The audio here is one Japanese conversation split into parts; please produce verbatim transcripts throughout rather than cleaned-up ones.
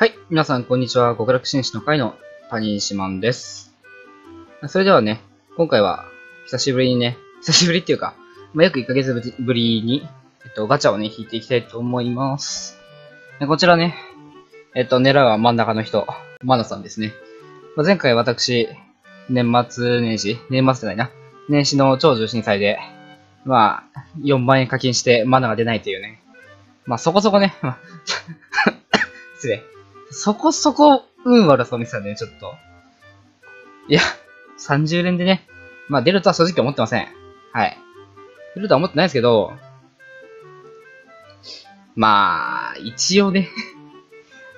はい。皆さん、こんにちは。極楽紳士の会のパニーシマンです。それではね、今回は、久しぶりにね、久しぶりっていうか、まあ、約いっかげつぶりに、えっと、ガチャをね、引いていきたいと思います。こちらね、えっと、狙うは真ん中の人、マナさんですね。まあ、前回私、年末年始、年末じゃないな、年始の長寿震災で、まあ、よんまんえん課金してマナが出ないというね、まあ、そこそこね、失礼。そこそこ運悪そうにしたんでね、ちょっと。いや、さんじゅうれんでね、まあ出るとは正直思ってません。はい。出るとは思ってないですけど、まあ、一応ね、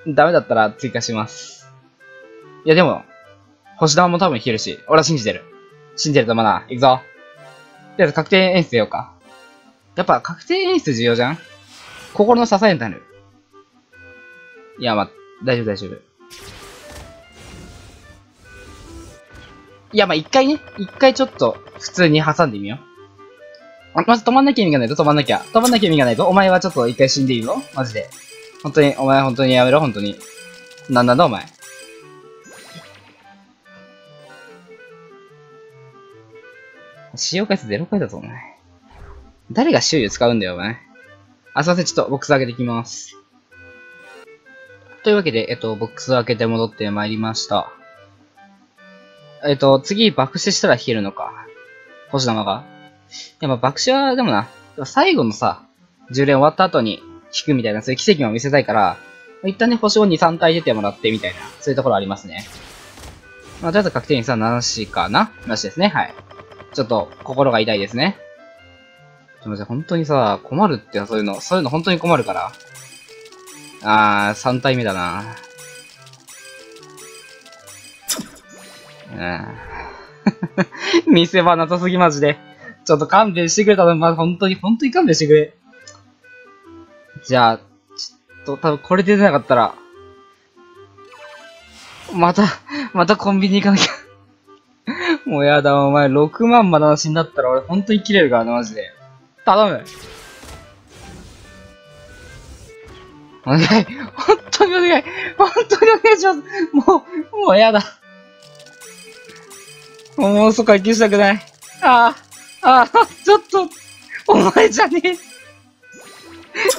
ダメだったら追加します。いやでも、星玉も多分冷えるし、俺は信じてる。信じてるとマナー、行くぞ。とりあえず確定演出出ようか。やっぱ確定演出重要じゃん？心の支えになる。いや、まあ、大丈夫大丈夫。いや、まあ、一回ね、一回ちょっと、普通に挟んでみよう。まず止まんなきゃ意味がないぞ、止まんなきゃ。止まんなきゃ意味がないぞ。お前はちょっと一回死んでいいぞ。マジで。本当に、お前本当にやめろ、本当に。なんなんだ、お前。使用回数ゼロかいだぞ、お前。誰が周遊使うんだよ、お前。あ、すいません、ちょっとボックス上げてきます。というわけで、えっと、ボックスを開けて戻ってまいりました。えっと、次、爆死したら冷えるのか。星玉が。いや、まあ、爆死は、でもな、最後のさ、じゅうれん終わった後に引くみたいな、そういう奇跡も見せたいから、一旦ね、星をに、さんたい出てもらってみたいな、そういうところありますね。まあ、とりあえず確定にさ、ななしかな？ なしですね、はい。ちょっと、心が痛いですね。ちょっと、本当にさ、困るって、そういうの、そういうの本当に困るから。あー、さんたいめだな。うん。見せ場なさすぎ、マジで。ちょっと勘弁してくれたの、まあ、本当に、本当に勘弁してくれ。じゃあ、ちょっと、多分これ出てなかったら、また、またコンビニ行かなきゃ。もうやだ、お前、ろくまんまだなしになったら、俺、本当に切れるからな、マジで。頼む。お願い。本当にお願い。本当にお願いします。もう、もうやだ。もう嘘回帰したくない。ああ、ああ、ちょっと、お前じゃね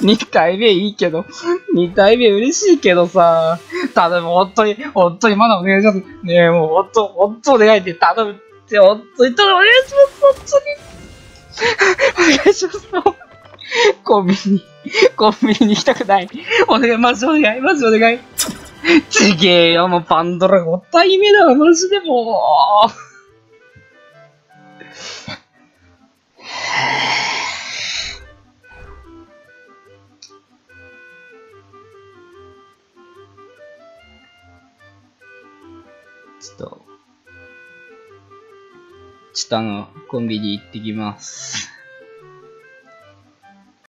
え。にかいめいいけど、にかいめ嬉しいけどさ。頼む、本当に、本当にまだお願いします。ねえ、もう本当、本当お願いで頼むって、本当に頼む、お願いします。本当に。お願いします。コンビニ、コンビニに行きたくない。お願い、マジお願い、マジお願い。ちげえよ、もうパンドラごたいめだわ、マジでもう。ちょっと、ちょっとあの、コンビニ行ってきます。